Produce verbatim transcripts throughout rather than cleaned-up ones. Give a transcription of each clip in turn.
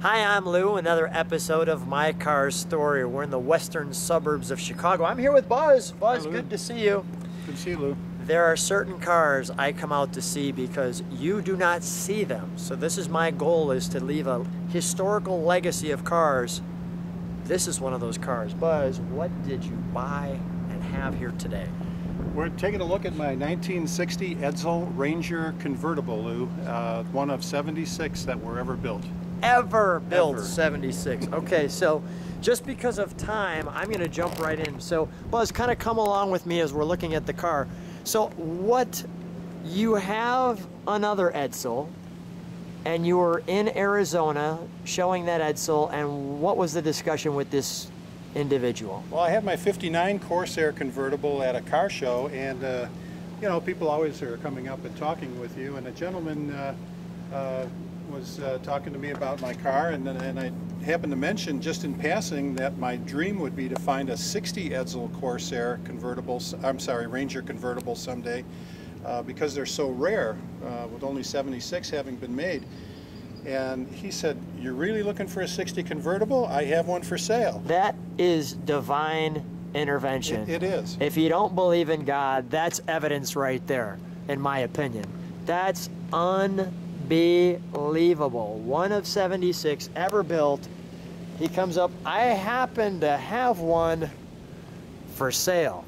Hi, I'm Lou, another episode of My Car Story. We're in the western suburbs of Chicago. I'm here with Buzz. Buzz, hi, good to see you. Good to see you, Lou. There are certain cars I come out to see because you do not see them. So this is my goal, is to leave a historical legacy of cars. This is one of those cars. Buzz, what did you buy and have here today? We're taking a look at my nineteen sixty Edsel Ranger convertible, Lou. Uh, one of seventy-six that were ever built. Ever built ever. seventy-six. Okay, so just because of time, I'm going to jump right in. So Buzz, kind of come along with me as we're looking at the car. So what, you have another Edsel, and you were in Arizona showing that Edsel, and what was the discussion with this individual? Well, I had my fifty-nine Corsair convertible at a car show, and uh, you know, people always are coming up and talking with you, and a gentleman uh, uh, was uh, talking to me about my car, and then and I happened to mention just in passing that my dream would be to find a sixty Edsel Corsair convertible, I'm sorry, Ranger convertible someday, uh, because they're so rare, uh, with only seventy-six having been made. And he said, "You're really looking for a sixty convertible? I have one for sale." That is divine intervention. It, it is. If you don't believe in God, that's evidence right there, in my opinion. That's unbelievable. Unbelievable. One of seventy-six ever built. He comes up, "I happen to have one for sale.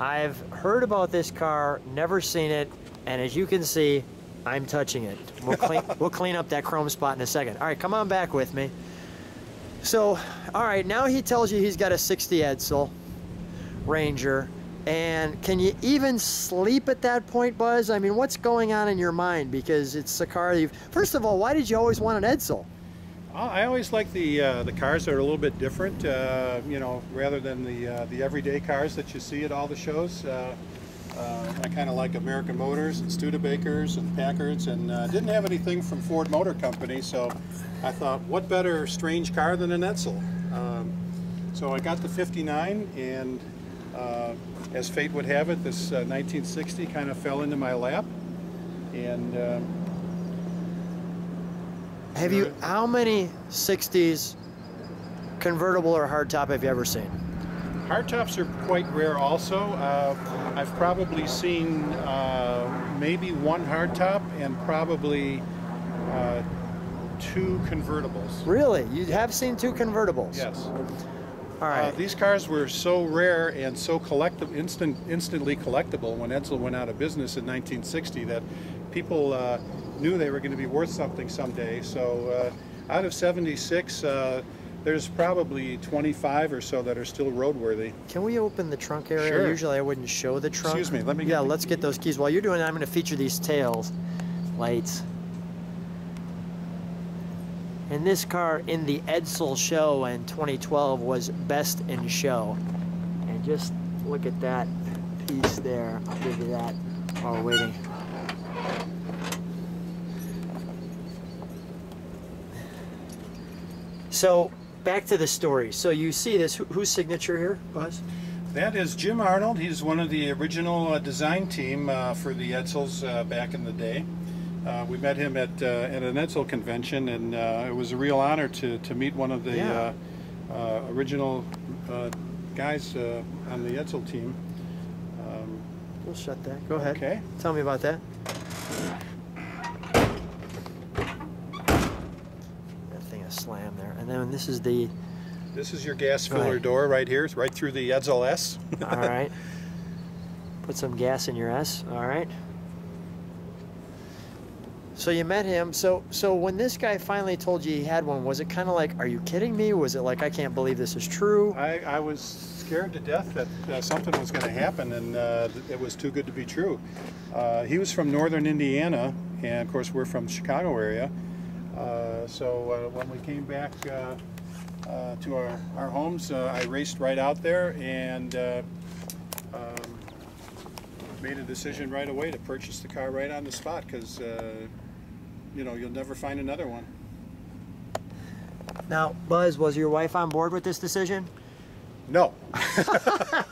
I've heard about this car, never seen it, and as you can see, I'm touching it." We'll clean, we'll clean up that chrome spot in a second. All right, come on back with me. So, all right, now he tells you he's got a sixty Edsel Ranger. And can you even sleep at that point, Buzz? I mean, what's going on in your mind? Because it's a car you've... First of all, why did you always want an Edsel? I always like the uh, the cars that are a little bit different, uh, you know, rather than the uh, the everyday cars that you see at all the shows. Uh, uh, I kind of like American Motors and Studebakers and Packards, and uh, didn't have anything from Ford Motor Company, so I thought, what better strange car than an Edsel? Um, so I got the fifty-nine, and... Uh, as fate would have it, this uh, nineteen sixty kind of fell into my lap, and uh, have you... How many sixties convertible or hardtop have you ever seen? Hardtops are quite rare also. Uh, I've probably seen uh, maybe one hardtop and probably uh, two convertibles. Really? You have seen two convertibles? Yes. All right. Uh, these cars were so rare and so collectible, instant, instantly collectible when Edsel went out of business in nineteen sixty, that people uh, knew they were going to be worth something someday. So uh, out of seventy-six, uh, there's probably twenty-five or so that are still roadworthy. Can we open the trunk area? Sure. Usually I wouldn't show the trunk. Excuse me. Let me. Yeah, get let's get those keys. While you're doing that, I'm going to feature these tails lights. And this car in the Edsel show in twenty twelve was best in show. And just look at that piece there. I'll give you that while we're waiting. So back to the story. So you see this, who, whose signature here, Buzz? That is Jim Arnold. He's one of the original uh, design team uh, for the Edsels uh, back in the day. Uh, we met him at, uh, at an Edsel convention, and uh, it was a real honor to, to meet one of the yeah. uh, uh, original uh, guys uh, on the Edsel team. Um, we'll shut that. Go ahead. Okay. Tell me about that. That thing is slammed there. And then this is the... This is your gas filler right. door right here. It's right through the Edsel S. All right. Put some gas in your S. All right. So you met him. So so when this guy finally told you he had one, was it kind of like, are you kidding me? Was it like, I can't believe this is true? I, I was scared to death that uh, something was going to happen, and uh, it was too good to be true. Uh, he was from northern Indiana, and of course we're from the Chicago area. Uh, so uh, when we came back uh, uh, to our, our homes, uh, I raced right out there and uh, um, made a decision right away to purchase the car right on the spot, because uh, you know, you'll never find another one. Now, Buzz, was your wife on board with this decision? No.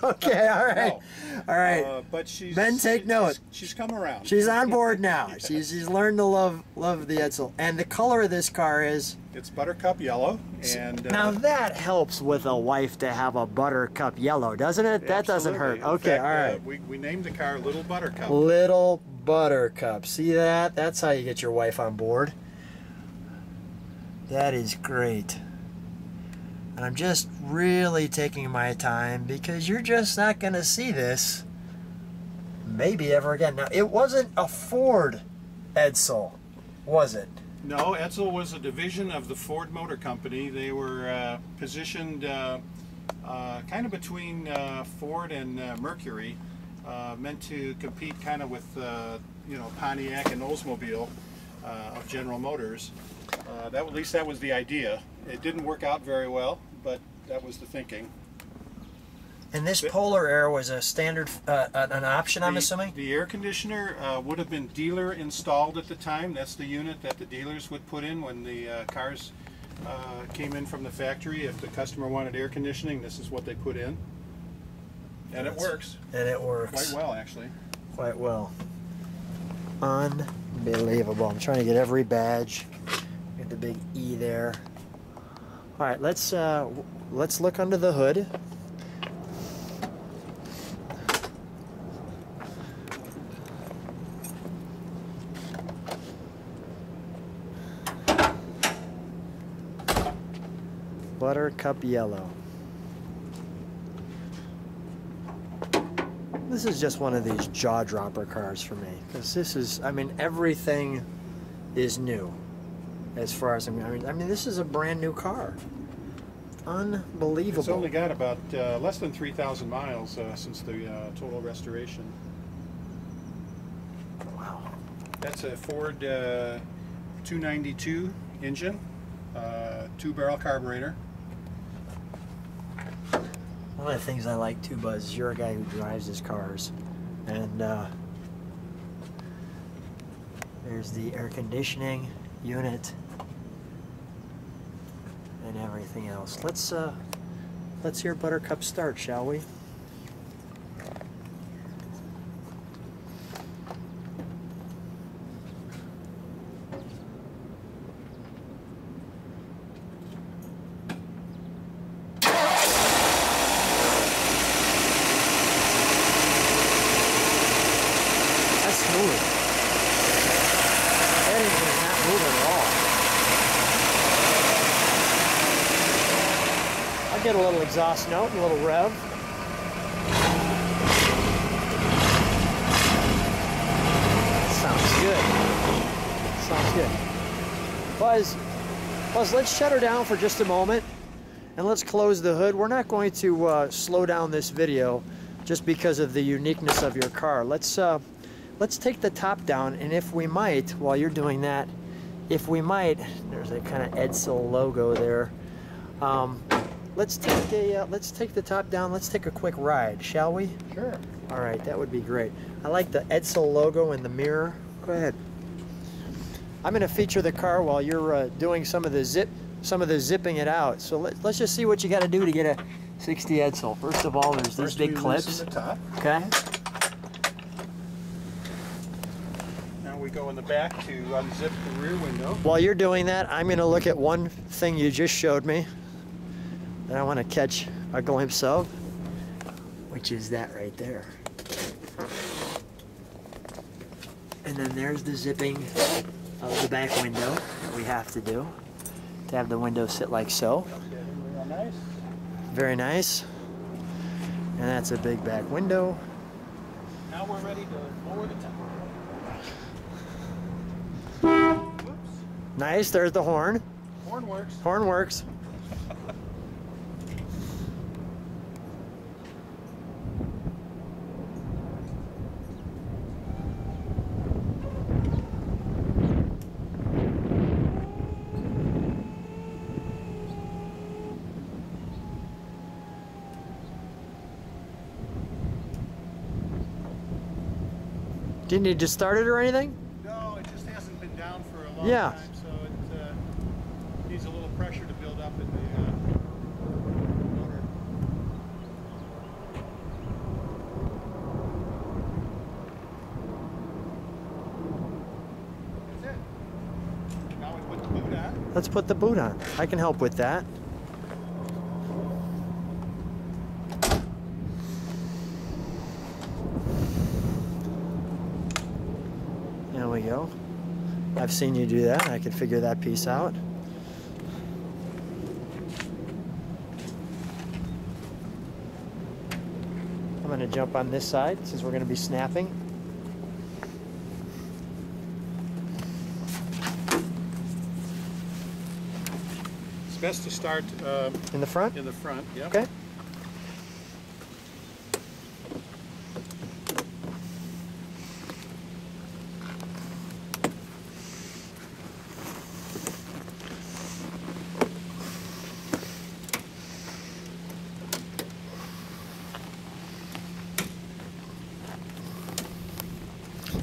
Okay, all right. No. All right. Uh, but she's men take note. She's, she's come around. She's on board now. Yeah. She's she's learned to love love the Edsel. And the color of this car is it's buttercup yellow. And uh, now that helps with a wife to have a buttercup yellow, doesn't it? That absolutely doesn't hurt. Okay, fact, all right. Uh, we we named the car Little Buttercup. Little Buttercup. See that? That's how you get your wife on board. That is great. And I'm just really taking my time because you're just not going to see this maybe ever again. Now, it wasn't a Ford Edsel, was it? No, Edsel was a division of the Ford Motor Company. They were uh, positioned uh, uh, kind of between uh, Ford and uh, Mercury, uh, meant to compete kind of with uh, you know, Pontiac and Oldsmobile uh, of General Motors. Uh, that, at least that was the idea. It didn't work out very well, but that was the thinking. And this but, Polar Air was a standard, uh, an option, the, I'm assuming? The air conditioner uh, would have been dealer installed at the time. That's the unit that the dealers would put in when the uh, cars uh, came in from the factory. If the customer wanted air conditioning, this is what they put in. And That's, it works. And it works. Quite well, actually. Quite well. Unbelievable. I'm trying to get every badge. Get the big E there. All right, let's uh, let's look under the hood. Buttercup yellow. This is just one of these jaw dropper cars for me, because this is, I mean, everything is new. As far as I mean, I mean, this is a brand new car. Unbelievable. It's only got about uh, less than three thousand miles uh, since the uh, total restoration. Wow. That's a Ford uh, two ninety-two engine, uh, two-barrel carburetor. One of the things I like too, Buzz, is you're a guy who drives his cars, and uh, there's the air conditioning unit and everything else. Let's uh, let's hear Buttercup start, shall we? Get a little exhaust note, a little rev. That sounds good. That sounds good. Buzz, Buzz, let's shut her down for just a moment and let's close the hood. We're not going to uh, slow down this video just because of the uniqueness of your car. Let's, uh, let's take the top down, and if we might, while you're doing that, if we might, there's a kind of Edsel logo there. Um, Let's take a uh, let's take the top down. Let's take a quick ride, shall we? Sure. All right, that would be great. I like the Edsel logo in the mirror. Go ahead. I'm going to feature the car while you're uh, doing some of the zip, some of the zipping it out. So let, let's just see what you got to do to get a sixty Edsel. First of all, there's these big clips. The top. Okay. Now we go in the back to unzip the rear window. While you're doing that, I'm going to look at one thing you just showed me that I want to catch a glimpse of, which is that right there. And then there's the zipping of the back window that we have to do to have the window sit like so. Very nice. And that's a big back window. Now we're ready to lower the top. Whoops. Nice, there's the horn. Horn works. Horn works. Didn't you just start it or anything? No, it just hasn't been down for a long yeah. time, so it uh, needs a little pressure to build up in the uh, motor. Let's put the boot on. I can help with that. There we go. I've seen you do that. I can figure that piece out. I'm going to jump on this side since we're going to be snapping. It's best to start uh, in the front. In the front, yeah. Okay.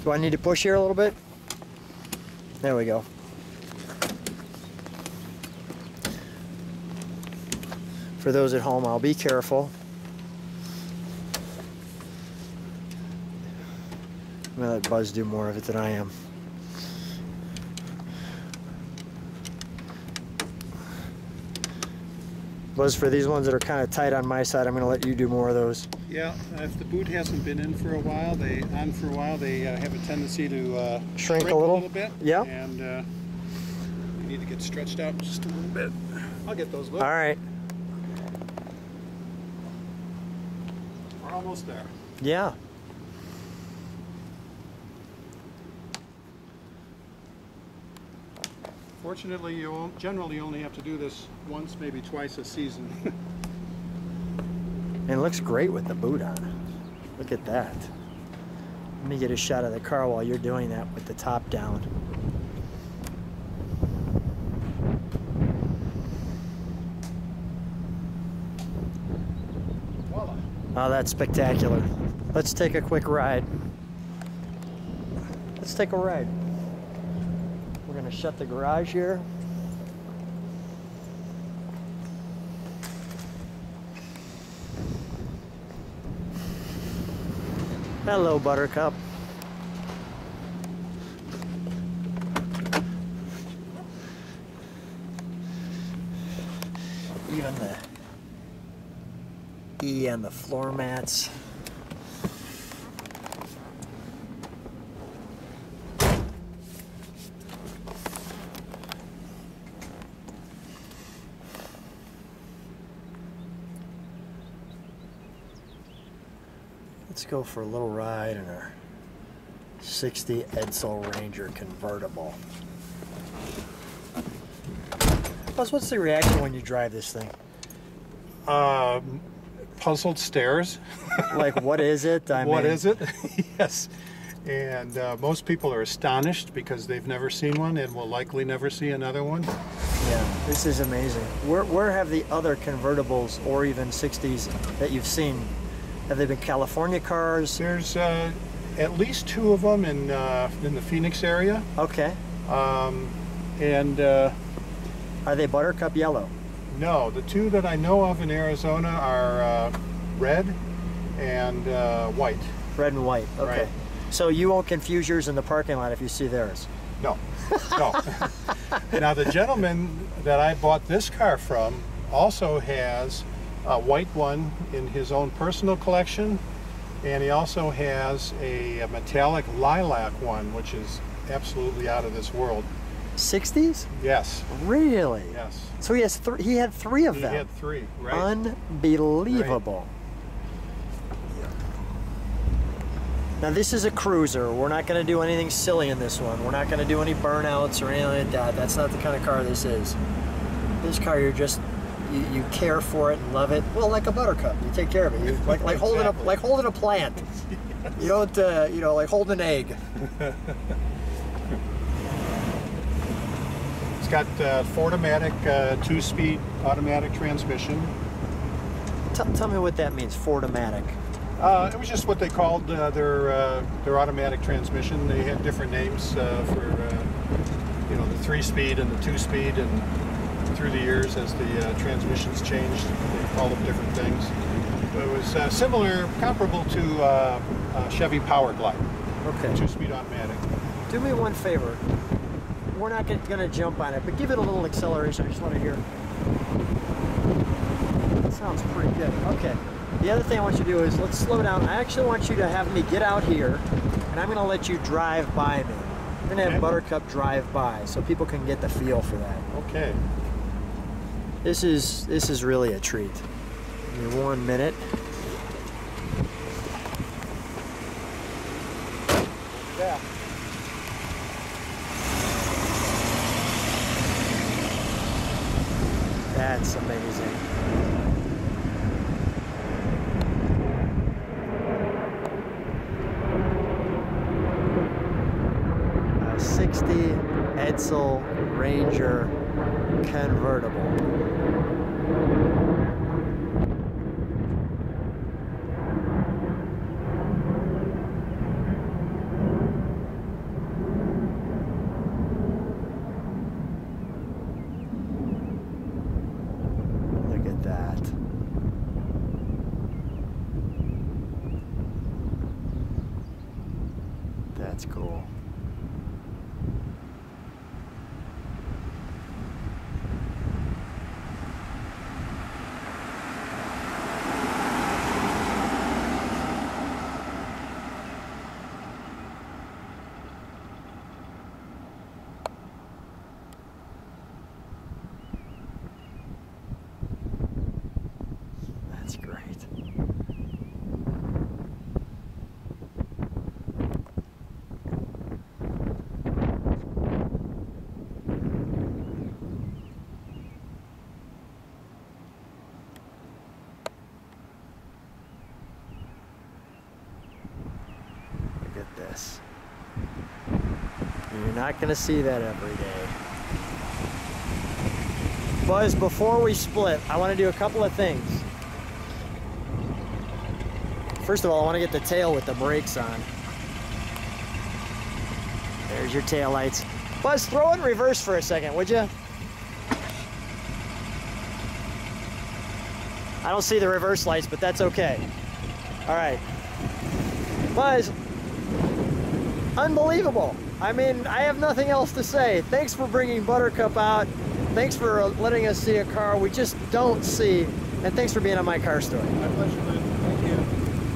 Do I need to push here a little bit? There we go. For those at home, I'll be careful. I'm gonna let Buzz do more of it than I am. Buzz, for these ones that are kind of tight on my side, I'm gonna let you do more of those. Yeah, if the boot hasn't been in for a while, they on for a while, they uh, have a tendency to uh, shrink, shrink a little, a little bit. Yeah, and uh, you need to get stretched out just a little bit. I'll get those. Look. All right, we're almost there. Yeah. Fortunately, you generally only have to do this once, maybe twice a season. And it looks great with the boot on. Look at that. Let me get a shot of the car while you're doing that with the top down. Voila. Oh, that's spectacular. Let's take a quick ride. Let's take a ride. We're gonna shut the garage here. Hello, Buttercup. Even the E on the floor mats. Let's go for a little ride in our sixty Edsel Ranger convertible. Plus, what's the reaction when you drive this thing? Uh, puzzled stares. Like, what is it? I what mean... is it? Yes. And uh, most people are astonished because they've never seen one and will likely never see another one. Yeah, this is amazing. Where, where have the other convertibles or even sixties that you've seen? Have they been California cars? There's uh, at least two of them in uh, in the Phoenix area. Okay. Um, and uh, are they buttercup yellow? No, the two that I know of in Arizona are uh, red and uh, white. Red and white. Okay. Right. So you won't confuse yours in the parking lot if you see theirs. No. No. Now the gentleman that I bought this car from also has a white one in his own personal collection, and he also has a, a metallic lilac one, which is absolutely out of this world. sixties? Yes. Really? Yes. So he has th he had three of them. He had three, right? Unbelievable. Right. Now this is a cruiser. We're not going to do anything silly in this one. We're not going to do any burnouts or anything like that. That's not the kind of car this is. This car, you're just You, you care for it and love it. Well, like a buttercup, you take care of it. You, like like exactly. holding a like holding a plant. Yes. You don't uh, you know like holding an egg. It's got uh, Ford-o-matic uh, two-speed automatic transmission. T tell me what that means, Ford-o-matic. Uh, it was just what they called uh, their uh, their automatic transmission. They had different names uh, for uh, you know the three-speed and the two-speed and. Through the years, as the uh, transmissions changed, they called them different things. But it was uh, similar, comparable to uh, uh, Chevy Powerglide. Okay. Two-speed automatic. Do me one favor. we're not going to jump on it, but give it a little acceleration. I just want to hear. That sounds pretty good. Okay. The other thing I want you to do is, let's slow down. I actually want you to have me get out here, and I'm going to let you drive by me. I'm going to have okay. Buttercup drive by, so people can get the feel for that. Okay. This is, this is really a treat. Give me one minute. Yeah. That's amazing. A sixty Edsel Ranger convertible. That's cool. That's great. This. You're not going to see that every day. Buzz, before we split, I want to do a couple of things. First of all, I want to get the tail with the brakes on. There's your tail lights. Buzz, throw in reverse for a second, would you? I don't see the reverse lights, but that's okay. All right. Buzz. Unbelievable. I mean, I have nothing else to say. Thanks for bringing Buttercup out. Thanks for letting us see a car we just don't see. And thanks for being on My Car Story. My pleasure, man.